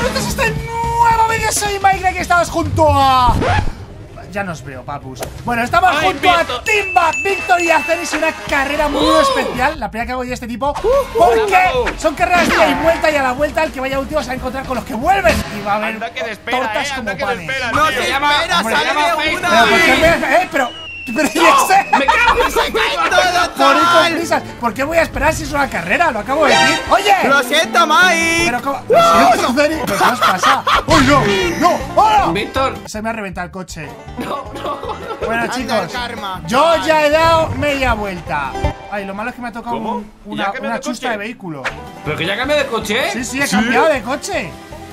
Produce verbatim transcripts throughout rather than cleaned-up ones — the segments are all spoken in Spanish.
Bienvenidos a este nuevo vídeo. Soy Mike, que estamos junto a... Ya nos veo, papus. Bueno, estamos Ay, junto Víctor. a Timba, Víctor y Acenix. Una carrera muy uh. especial, la primera que hago yo de este tipo, porque son carreras de ida y vuelta, y a la vuelta el que vaya último se va a encontrar con los que vuelven. Y va a haber anda que espera, tortas eh, como que panes espera, No, se llama... Hombre, sale de una vez. Eh, pero... Pero no, me cago en todo. ¿Por qué voy a esperar si es una carrera? Lo acabo de decir. Oye, lo siento, Mike. Pero cómo. ¡No! ¿Lo siento, ¿Pero qué os pasa? ¡Oh, no! ¡No! ¡Oh! Víctor, se me ha reventado el coche. No, no. Bueno, chicos, yo ya he dado media vuelta. Ay, lo malo es que me ha tocado un, una, una chusta de, de vehículo. ¿Pero que ya cambié de coche? Sí, sí, he cambiado ¿Sí? de coche.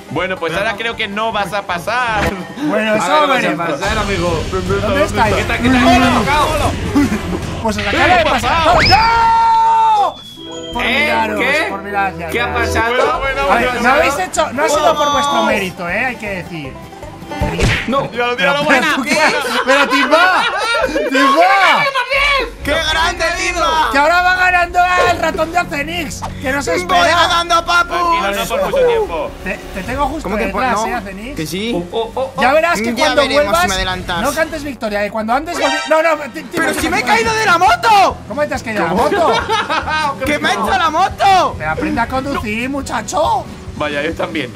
Bueno, pues ahora creo que no vas a pasar. Bueno, eso veremos. amigo. ¿Dónde estáis? ¿Qué tal? ¿Qué tal? Pues os acaba de pasar. ¡No! Por miraros, por miraros. ¿Qué ha pasado? No habéis hecho, no ha sido por vuestro mérito, eh, hay que decir. No, pero Timba, Timba, ¡qué grande, Timba! Que ahora va ganando el ratón de Acenix, que no se espera. ¡Voy ganando, papu! Tranquilo, no por mucho tiempo. Te, te tengo justo ¿Cómo que detrás, no? ¿eh, Acenix? Que sí. Oh, oh, oh, oh. Ya verás que ya cuando vuelvas si me no cantes victoria, que cuando antes... No, no, pero si me he caído de la moto. ¿Cómo te has caído de la moto? ¡Que me ha hecho la moto! Te aprende a conducir, muchacho. Vaya, ellos también.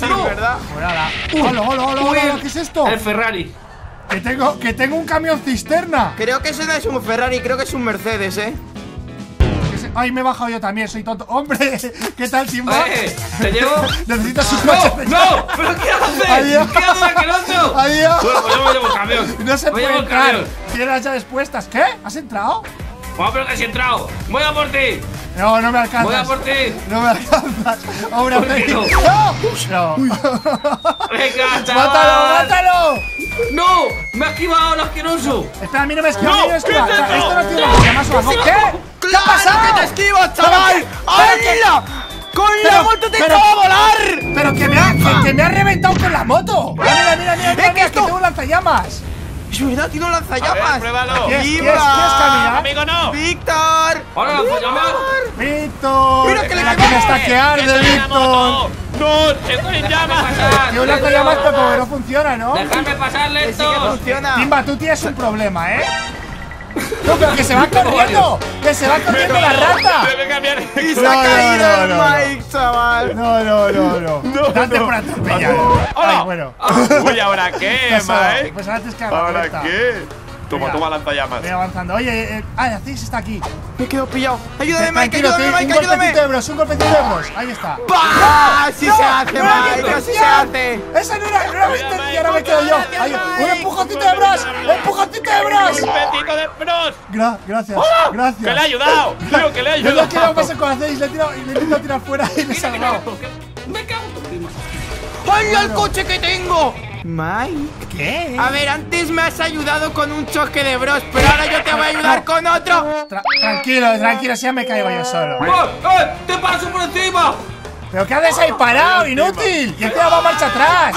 Sí, ¿verdad? Hola, hola, hola, hola, ¿qué es esto? El Ferrari. Que tengo, que tengo un camión cisterna. Creo que ese no es un Ferrari, creo que es un Mercedes, ¿eh? Ay, me he bajado yo también, soy tonto. ¡Hombre! ¿Qué tal, Timba? ¿Te llevo? Necesito su coche. ¡No! ¡No! ¿Pero qué haces? ¡Adiós! ¿Qué haces, asqueroso? ¡Adiós! Bueno, pues yo me llevo el camión. No se puede entrar. Tiene las llaves puestas. ¿Qué? ¿Has entrado? Vamos, pero que has entrado. ¡Voy a por ti! No, no me alcanzas. Voy a por ti. No me alcanzas. Ahora me. No. No. Venga, chaval. Mátalo, mátalo. No, me ha esquivado el asqueroso. Espera, a mí no me esquiva. No, no es esto. Esto no tiene nada más abajo. ¿Qué? ¿Qué claro ha pasado? Que te esquivo, chaval. ¡Ábrela! Con pero, la moto te pero, a volar. Pero que me ha, que, que me ha reventado con la moto. Mira, mira, mira, mira, mira, que tengo lanzallamas. Es verdad, tiene un lanzallamas. Pruébalo. ¿Quieres, ¿quieres, ¿quieres caminar? Amigo, no. Víctor. Hola, lanzallamas. Víctor. Mira que le la que está que arde, Víctor. No, estoy en llamas. Yo la llamas pero como no funciona, ¿no? Déjame pasar lento. Sí que funciona. Timba, tú tienes un problema, ¿eh? No, pero que se va corriendo. Que se va corriendo la rata. Y se ha caído el Mike, chaval. No, no, no, no. Date por atropellar. Hola. Bueno. Uy, ¿ahora qué, Mike? Pues ahora te escapa. ¿Ahora qué? Toma, toma lanzallamas. Voy avanzando. Oye, Acenix está aquí. Me he quedado pillado. Ayúdame, Mike, ayúdame, Mike, ayúdame. Un golpecito de bros, un golpecito de bros. Ahí está. ¡Bah! Así se hace, Mike, así se hace. Esa no era mi intención, ahora me quedo yo. Un empujoncito de bros, empujoncito de bros. Un golpecito de bros. Gra gracias, ¡oh! gracias. Que le he ayudado. Creo que le he ayudado. Yo le he quedado más con Acenix, le he intentado tirar fuera y le he salvado. Me cago en tu prima. ¡Hala el coche que tengo! Mike, ¿qué? A ver, antes me has ayudado con un choque de bros, pero ahora yo te voy a ayudar con otro. Tra tranquilo, tranquilo, si ya me caigo yo solo. ¡Oh, eh! ¡Te paso por encima! ¿Pero qué haces ahí parado, inútil? ¡Y encima va marcha atrás!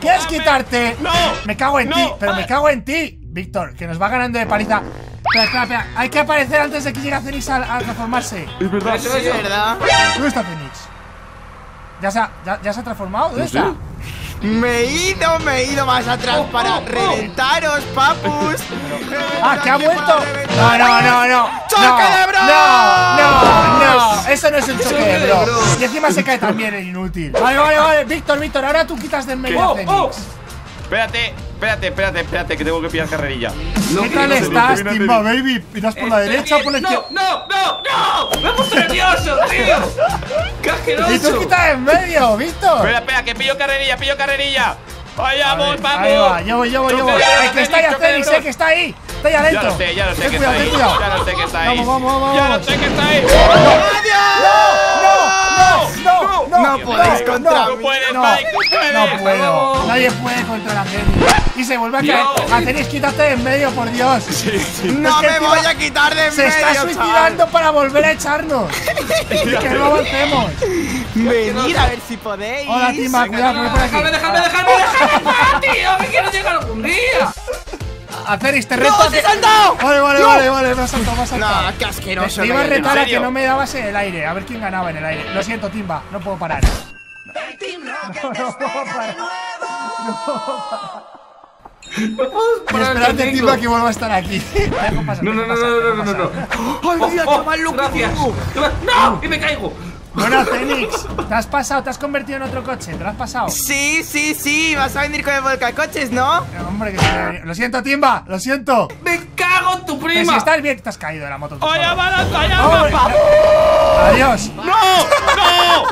¿Quieres quitarte? ¡No! Me cago en no. ti, pero me cago en ti. Víctor, que nos va ganando de paliza. Espera, espera, espera. Hay que aparecer antes de que llegue Acenix a, a transformarse. Es verdad, sí, es verdad. ¿Dónde está Acenix? ¿Ya se ha, ya, ya se ha transformado? ¿Dónde está? ¿Sí? Me he ido, me he ido más atrás oh, para oh, oh. reventaros, papus. Ah, que ha vuelto. No, no, no, no. ¡Choque no, de bros! No, no, no. Eso no es un choque de bros. Y encima se cae también el inútil. Vale, vale, vale. Víctor, Víctor, ahora tú quitas del medio. Oh, oh. Espérate, espérate, espérate, espérate, que tengo que pillar carrerilla. No, ¿Qué tal no, estás, no, Timba, baby? ¿Irás por la derecha o por la izquierda? ¡No, no, no, no! ¡Me he puesto nervioso, tío! ¡Qué asqueroso! ¡Y tú quitas en medio, Víctor! Espera, espera, que pillo carrerilla, pillo carrerilla. ¡Vaya, vamos, vamos! Ahí va, yo voy, yo voy, yo voy. ¡Es que está ahí, Acenix, eh, que está ahí! ¡Está ahí adentro! Ya lo sé, ya lo sé que está ahí. Ya lo sé que está ahí. ¡Vamos, vamos, vamos! ¡Ya lo sé que está ahí! ¡Adiós! ¡No, no, no! No, no puedes contra no, mí. Puedes, no, Mike, no puedo. Nadie puede contra la gente. Y se vuelve a caer. Acenix, quítate de en medio, por Dios. Sí, sí. No es que me voy a quitar de en medio. Se está suicidando chaval. para volver a echarnos. Que no avancemos. Venid a ver si podéis. Hola, Timba, cuidado, por aquí. Déjame, déjame, déjame, déjame, tío. Me quiero llegar algún día. Acenix, te reto. ¡No, se ha saltado! Vale, vale, no. vale, vale, me ha saltado, me ha saltado. No, qué asqueroso. Te iba a retar a que no me dabas en el aire, a ver quién ganaba en el aire. Lo siento, Timba, no puedo parar. que te no, espera para... de nuevo. No, para... Esperate, Timba, que vuelva a estar aquí. No, no, no, no, no, no, no. ¡Ay, mira, qué mal loco! ¡No! ¡Que me caigo! Bueno, Zenix, te has pasado, te has convertido en otro coche, te lo has pasado. Sí, sí, sí, vas a venir con el volcacoches, ¿no? Hombre, que se... Lo siento, Timba, lo siento. ¡Me cago en tu prima! Pero si estás bien, te has caído de la moto. ¡Hola, balazo, allá, papá! ¡Adiós! ¡No! ¡No!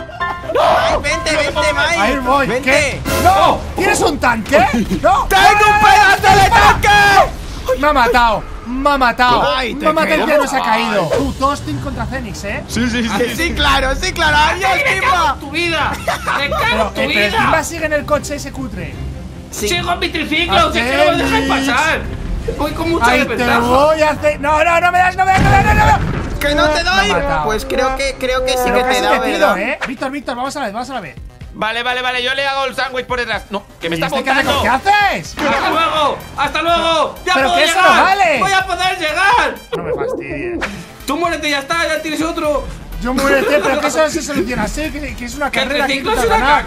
¡No! ¡Vente, vente, Mike! ¡Ahí voy! Vente. ¿Qué? ¡No! ¿Tienes un tanque? ¡No! ¡Tengo un pedazo de tanque! ¡Me ha matado! Me ha matado, Ay, me ha matado y ya no se ha caído. Tú, todos team contra Zenix, ¿eh? Sí, sí, sí. Sí, sí, sí. claro, sí, claro. Adiós, Timba. ¡Tu vida! ¡Me cago en tu vida! Pero Timba sigue en el coche ese cutre. Sí. ¡Sigo en mi triciclo! ¡Que no me dejes pasar! Voy con mucha Ay, desventaja. Te voy a hacer... No, no, no me das, no me das, no me das, no, no, no. ¡Que no te doy! Pues creo que, creo que sí creo que, que te da, ¿verdad? ¿Eh? Víctor, Víctor, vamos a la vez, vamos a la vez. Vale, vale, vale, yo le hago el sándwich por detrás. No, que me está apuntando. ¿Qué haces? ¡Hasta luego! ¡Hasta luego! ¡Ya puedo llegar! ¡Pero que eso no vale! ¡Voy a poder llegar! No me fastidies. Tú muérete, ya está, ya tienes otro. Yo muérete, pero que eso se soluciona así, que, que es una carrera que intentas ganar.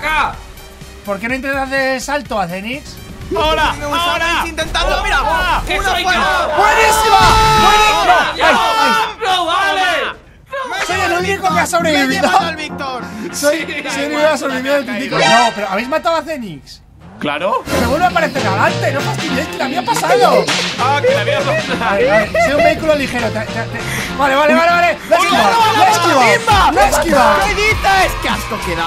¿Por qué no intentas hacer salto a Zenix? ¡Ahora! ¡Ahora! ¡Intentando! ¡Mira! ¡Una fuera! ¡Buenísima! ¡Buenísima! ¡No vale! Soy el único que ha sobrevivido. Soy el único que ha sobrevivido. No, pero ¿habéis matado a Zenix? Claro. Me vuelve a aparecer adelante. No fastidies, que la había pasado. Ah, que la había pasado. Soy un vehículo ligero. Vale, vale, vale, vale. ¡La esquiva! ¡La esquiva! ¡La esquiva! ¡Qué asco que da!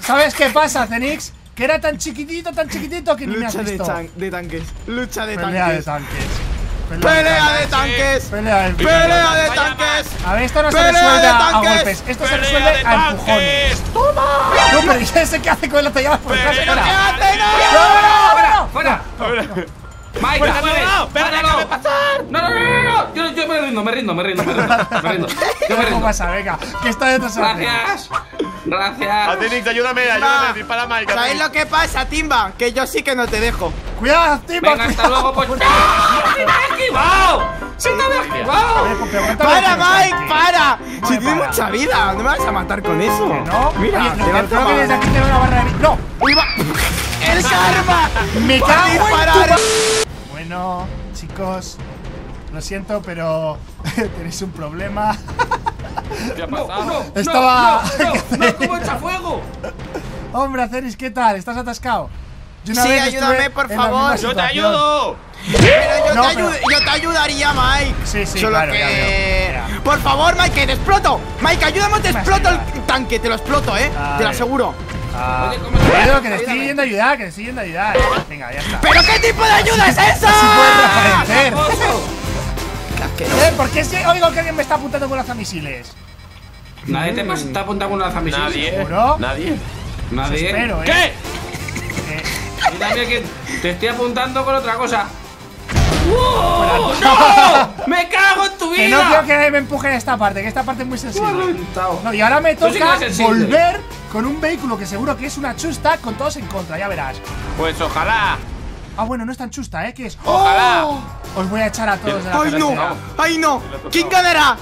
¿Sabes qué pasa, Zenix? Que era tan chiquitito, tan chiquitito que ni me has visto. Lucha de tanques. Lucha de tanques. ¡Pelea de tanques! ¡Pelea de tanques! ¡Pelea de tanques! A ver, esto no se resuelve a golpes. Esto se resuelve a empujones. ¡Toma! No, pero yo sé qué hace con la tallada por casa. ¡Fuera! ¡Fuera! ¡Fuera! ¡Fuera! ¡Mike, fuera! ¡Fuera! ¡Déjame pasar! ¡No, no, no, no! Yo, yo me rindo, me rindo, me rindo, me rindo. Me rindo. Yo me rindo. ¿Cómo pasa? Venga, que está de otros. ¡Gracias! Gracias. Acenix, ayúdame, ayúdame, dispara a Mike. ¿Sabéis lo que pasa, Timba? Que yo sí que no te dejo. ¡Cuidado, Timba! ¡Venga, hasta luego, pues! ¡No! ¡Sí me has esquivado! ¡Sí me has esquivado! ¡Para, Mike, para! Si tiene mucha vida, no me vas a matar con eso. ¿No? Mira, te vas a que desde aquí tengo una barra de... ¡No! ¡Iba! ¡El karma! ¡Me cago en tu... Bueno, chicos, lo siento, pero tenéis un problema. ¿Qué ha pasado? No, no, Estaba... ¡No, no, no! ¡Cómo echa fuego! Hombre, Acenix, ¿qué tal? ¿Estás atascado? Yo sí, ayúdame, por favor. ¡Yo te ayudo! Pero yo, no, te pero... yo te ayudaría, Mike. Sí, sí, solo claro, que... ya, ya, ya. Por favor, Mike, que te exploto. Mike, ayúdame, te exploto el tanque. Te lo exploto, eh. Ay. Te lo aseguro. Ah. Oye, Pedro, que te estoy yendo a ayudar, que te estoy yendo a ayudar. Venga, ya está. ¿Pero qué tipo de ayuda es esa? Si puedes reaparecer. ¿Eh? ¿Por qué si oigo que alguien me está apuntando con lanzamisiles? Nadie mm. te pasa, está apuntando con lanzamisiles. Nadie. ¿Seguro? Nadie. Nadie. Espero, ¿eh? ¿Qué? Y también que te estoy apuntando con otra cosa. ¡Wow! ¡No! ¡Me cago en tu vida! Que no quiero que me empuje en esta parte, que esta parte es muy sensible. No, y ahora me toca sí volver con un vehículo que seguro que es una chusta con todos en contra, ya verás. Pues ojalá. Ah, bueno, no es tan chusta, ¿eh? ¿Qué es? ¡Ojalá! Oh, os voy a echar a todos de la ¡Ay, carretera. no! ¡Ay, no! ¿Quién ganará?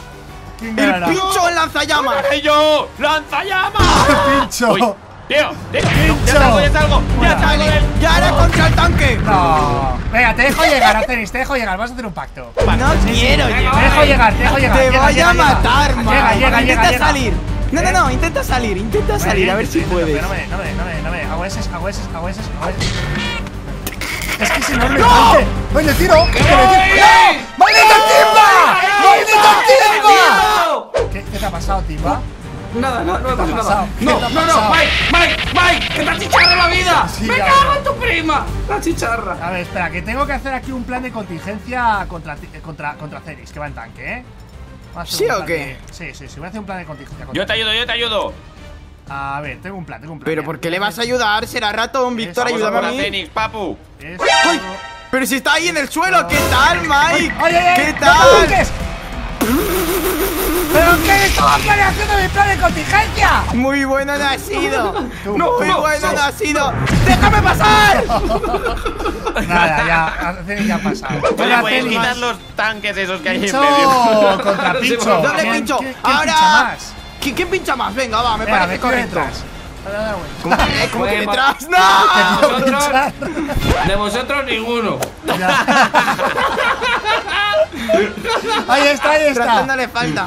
¿Quién ganará? ¡El pincho lanzallamas! ¡Ganaré yo! ¡Lanzallamas! ¡El pincho! Uy. Tío, tío, ya salgo, ya salgo, ya salgo. Ya era contra el tanque. No. Venga, te dejo llegar, Acenix, te dejo llegar. Vamos a hacer un pacto. No quiero llegar. Te dejo llegar, te dejo llegar. Te vaya a matar, man. Llega, llega, llega. Intenta salir. No, no, no, intenta salir, intenta salir, a ver si puedes. No me, no me, no me, no me. Hago eses, hago eses, hago eses, hago eses. Es que si no me entiende. ¡Voy de tiro! ¡No! ¡Maldito Timba! ¡Maldito Timba! ¿Qué te ha pasado, Timba? Nada, no, no, no, no, no, no, no, Mike, Mike, Mike, que te achicharra la vida. Sí, me cago en tu prima, la chicharra. A ver, espera, que tengo que hacer aquí un plan de contingencia contra contra contra Zenix, que va en tanque, ¿eh? ¿Sí o qué? Sí, sí, sí, voy a hacer un plan de contingencia. Yo te ayudo, yo te ayudo. A ver, tengo un plan, tengo un plan. Pero ¿por qué le vas a ayudar? Será ratón, Víctor, ayúdame a mí. Zenix, papu. ¡Ay! Pero si está ahí en el suelo, ¿qué tal, Mike? ¿Qué tal? ¿Pero qué estaba planeando mi plan de contingencia? Muy bueno no ha sido. No, Muy no, bueno no. no ha sido. ¡Déjame pasar! Nada, ya, ya ha pasado. Oye, puedes quitar los tanques esos que hay en medio. Contra Pincho. ¿Dónde Pincho? Ahora. ¿Qui ¿Quién pincha más? Venga, va, me parece correcto. ¿Cómo que, ¿Cómo que detrás? ¡No! De vosotros, de vosotros ninguno. Ahí está, ahí está. Tratando le falta.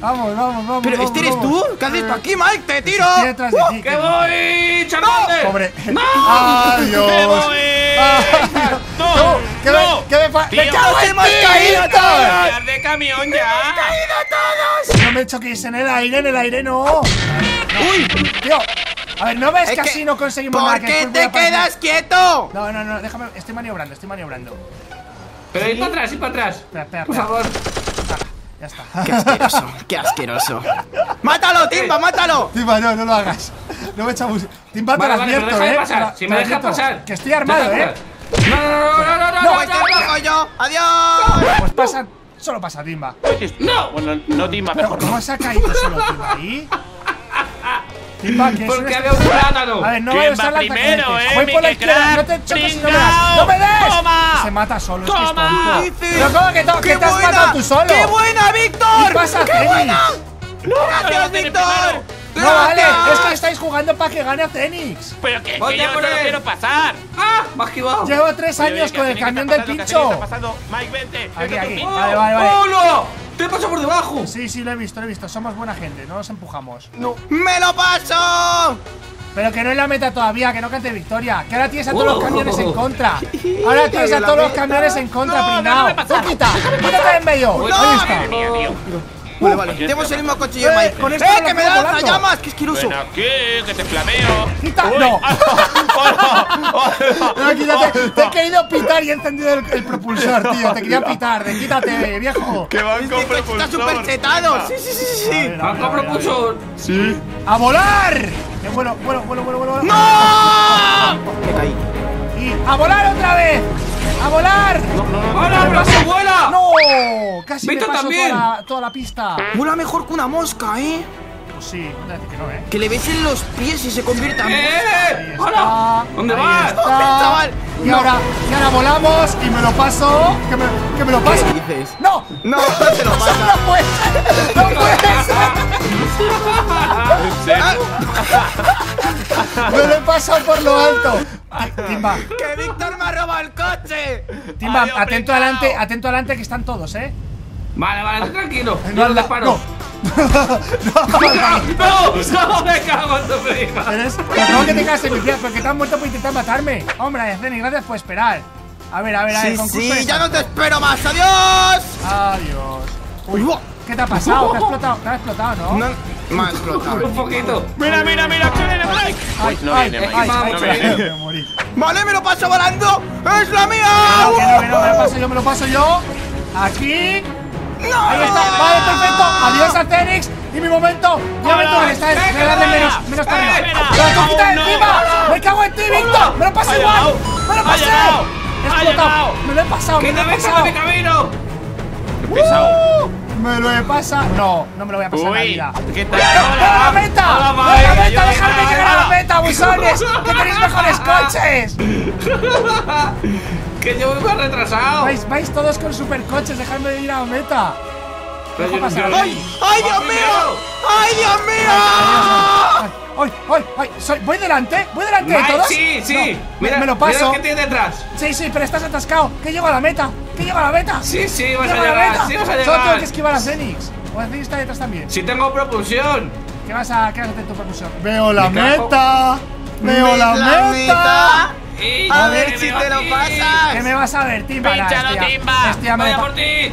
Vamos, vamos, vamos. Pero este eres tú. ¿Qué haces tú aquí, Mike? ¡Te tiro! ¡Que voy, Charmander! ¡Pobre! ¡No! ¡Adiós! ¡Que voy! ¡No! ¡Que no! ¡Que me falta! ¡Me cago! ¡Hemos caído todos! ¡De camión ya! ¡Hemos caído todos! No me choquéis en el aire, en el aire no. ¡Uy! ¡Tío! A ver, ¿no ves que así no conseguimos nada? ¿Por qué te quedas quieto? No, no, no, déjame. Estoy maniobrando, estoy maniobrando. Pero ir para atrás, ir para atrás. Espera, espera. Por favor. Ya está. Qué asqueroso, qué asqueroso. ¡Mátalo, Timba, mátalo! Timba, no, no lo hagas. No me echamos. Timba, te lo advierto, eh. Si me dejas pasar. Que estoy armado, eh. No, no, no, no, no, no, este no, no, yo. Adiós. Pues pasa, solo pasa Timba. No, bueno, no Timba, pero ¿cómo se ha caído solo Timba ahí? Timba, que es porque había un plátano. A ver, no voy a usar la primero, eh. Voy por la izquierda, no te choques, no me das. No me des. Toma. Se mata solo, es que es tonto. Pero cómo que te has matado tú solo. Qué buena, Víctor. ¿Qué pasa, Zenix? Gracias, Víctor. No vale, es que estáis jugando para que gane Acenix. Pero que, que yo no lo quiero pasar. ¡Ah! Me has quivado. Llevo tres años con el camión del pincho. Mike, vente. Aquí, aquí. Vale, vale, vale. ¡Oh, no! ¡Te he pasado por debajo! Sí, sí, lo he visto, lo he visto. Somos buena gente, no nos empujamos. ¡No! ¡Me lo paso! Pero que no es la meta todavía, que no cante victoria. Que ahora tienes a todos los camiones en contra. Ahora tienes a todos los camiones en contra, pringao. ¡Tú quita! ¡Quítate en medio! ¡Ahí está! Vale, vale, tenemos el mismo cuchillo, Mike. Con esto que me dan las llamas, que asqueroso. Ven aquí, que te flameo. Quita, no. No, quítate. Te he querido pitar y he encendido el propulsor, tío. Te quería pitar, de quítate, viejo. Que van con propulsor. Está súper chetado. Sí, sí, sí, sí. Van con propulsor. Sí. ¡A volar! Bueno, bueno, bueno, bueno, bueno. ¡No! Que caí. Y a volar otra vez. ¡A volar! ¡No, no, no! ¡Hola, Brazo, vuela! ¡No! ¡Casi me paso toda la, toda la pista! ¡Vuela mejor que una mosca, eh! Pues sí, no es que no, eh. Que le besen los pies y se convierta en mosca. ¡Eh! ¡Hola! ¿Dónde vas? Y ahora, y ahora volamos y me lo paso. ¡Que me, que me lo paso! ¿Qué dices? ¡No! ¡No! ¡No te lo paso! ¡No puedes! ¡No puedes! ¡Me lo he pasado por lo alto! Timba. ¡Que Víctor me ha robado el coche! Timba, Adiós, atento adelante, atento adelante que están todos, eh. Vale, vale, tú tranquilo. No, yo los disparo. No, no, no, no, no, me cago en tu prima. Eres, no que te cagas en mi tía, porque te han muerto por intentar matarme. Hombre, Zenix, gracias por esperar. A ver, a ver, a ver, sí, concurso. Sí, ya no te espero más. ¡Adiós! Adiós. Uy, ¿qué te ha pasado? Te ha explotado, te ha explotado, ¿no? no Más explotado. Un poquito. Mira, mira, mira, que viene Mike. Ay, no viene Mike. Vale, me lo paso volando. ¡Es la mía! No, no, no, me lo paso yo, me lo paso yo. Aquí. ¡No! Ahí está. Vale, perfecto. Adiós a Acenix. Y mi momento. Ya me toca. Esta es darle menos, menos terreno. ¡Me cago en encima! ¡Me cago en ti, Víctor! ¡Me lo paso igual! ¡Me lo pasé! ¡Explotado! ¡Me lo he pasado! ¡Que te vengas de camino! ¡Qué pesado! Me lo he pasado. No, no me lo voy a pasar. Uy, la vida. ¿Qué tal? ¡Hola, la meta! ¡Hola, la meta! ¡Dejadme llegar a la meta, buzones! ¡Que tenéis mejores coches! ¡Que yo me he retrasado! Vais, vais todos con supercoches, dejadme de ir a la meta. Dejo pasar. ¡Ay, ay, Dios mío! ¡Ay, Dios mío! ¡Ay, ay, ay! Soy, ¿voy delante? ¿Voy delante de todos? Sí, sí. No, mira, me lo paso. Mira que tienes detrás. Sí, sí, pero estás atascado. Que llego a la meta. Que llego a la meta. Sí, sí, vas a llegar. Sí, vas a llegar. Solo tengo que esquivar a Zenix. O Zenix está detrás también. Si tengo propulsión. ¿Qué vas a, qué vas a hacer tu propulsión? Veo la meta. Veo la meta. A ver si te lo pasas. ¿Qué me vas a ver, Timba? ¡Pínchalo, Timba! ¡Voy a por ti!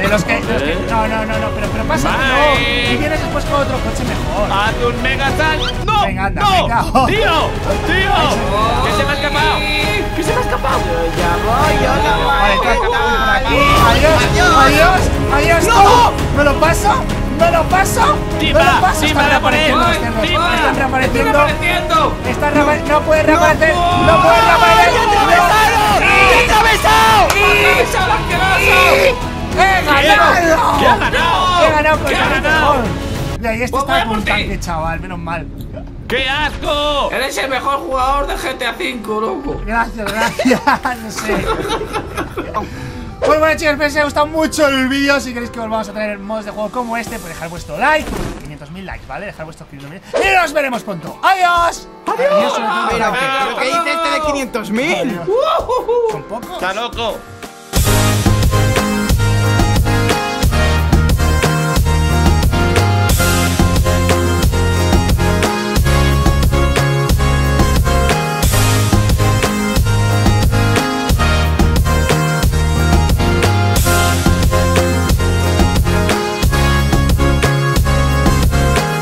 De los que... No, no, no, no, pero, pero pasa no. Y vienes después con otro coche mejor. ¡Haz un mega sal! ¡No! ¡Venga, anda, venga! ¡Tío! ¡Tío! ¡Que se me ha escapado! ¡Que se me ha escapado! Yo ya voy, yo ya voy. Vale, por aquí. Adiós, adiós, adiós. ¡No! ¿Me lo paso? ¡Me lo paso! ¡Me lo paso! ¡Están reapareciendo! ¡Están reapareciendo! ¡Están reapareciendo! ¡No puedes reaparecer! ¡No puedes reaparecer! ¡Te he atravesado! ¡Te he atravesado! ¡Te he atravesado! ¡Te he atravesado! ¡He ganado! ¡He ganado! ¡He ganado! ¡He ganado! Mira, y este está con un tanque, chaval, menos mal. ¡Qué asco! Eres el mejor jugador de G T A cinco, loco. Gracias, gracias. No sé. Pues bueno, chicos, espero que os haya gustado mucho el vídeo. Si queréis que volvamos a traer mods de juego como este, pues dejar vuestro like. quinientos mil likes, ¿vale? Dejar vuestros quinientos mil. Y nos veremos pronto. ¡Adiós! ¡Adiós! Mira, ¿qué dice este de quinientos mil? Son pocos. Está loco.